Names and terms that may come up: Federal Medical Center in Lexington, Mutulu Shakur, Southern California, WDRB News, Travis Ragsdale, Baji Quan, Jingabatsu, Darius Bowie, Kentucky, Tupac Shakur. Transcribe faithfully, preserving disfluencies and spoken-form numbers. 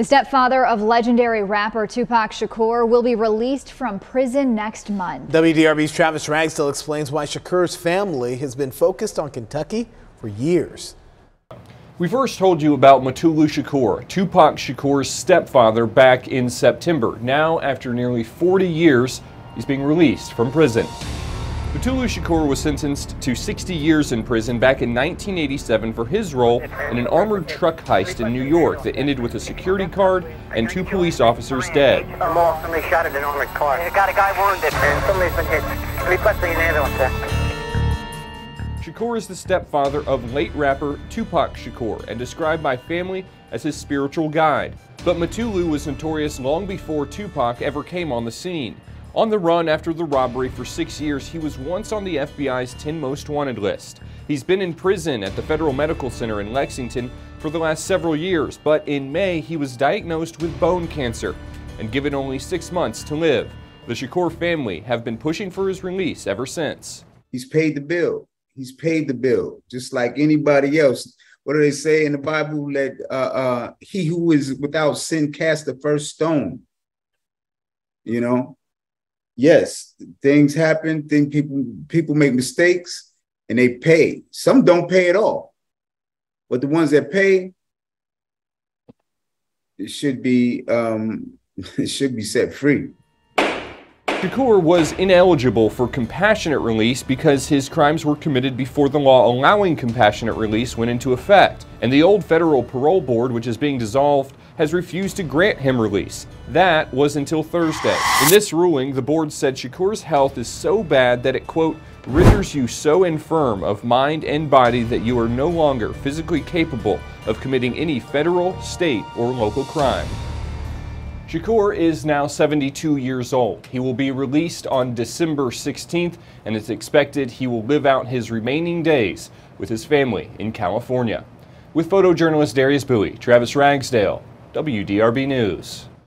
The stepfather of legendary rapper Tupac Shakur will be released from prison next month. W D R B's Travis Ragsdale explains why Shakur's family has been focused on Kentucky for years. We first told you about Mutulu Shakur, Tupac Shakur's stepfather, back in September. Now, after nearly forty years, he's being released from prison. Mutulu Shakur was sentenced to sixty years in prison back in nineteen eighty-seven for his role in an armored truck heist in New York that ended with a security guard and two police officers dead. Somebody shot at an armored car. They got a guy wounded, and somebody's been hit. Shakur is the stepfather of late rapper Tupac Shakur and described by family as his spiritual guide. But Mutulu was notorious long before Tupac ever came on the scene. On the run after the robbery for six years, he was once on the F B I's ten most wanted list. He's been in prison at the Federal Medical Center in Lexington for the last several years, but in May he was diagnosed with bone cancer and given only six months to live. The Shakur family have been pushing for his release ever since. He's paid the bill. He's paid the bill, just like anybody else. What do they say in the Bible? That uh, uh, he who is without sin cast the first stone, you know? Yes, things happen, things, people, people make mistakes, and they pay. Some don't pay at all. But the ones that pay, it should be, um, it should be set free. Shakur was ineligible for compassionate release because his crimes were committed before the law allowing compassionate release went into effect. And the old federal parole board, which is being dissolved, has refused to grant him release. That was until Thursday. In this ruling, the board said Shakur's health is so bad that it, quote, renders you so infirm of mind and body that you are no longer physically capable of committing any federal, state, or local crime. Shakur is now seventy-two years old. He will be released on December sixteenth, and it's expected he will live out his remaining days with his family in California. With photojournalist Darius Bowie, Travis Ragsdale, W D R B News.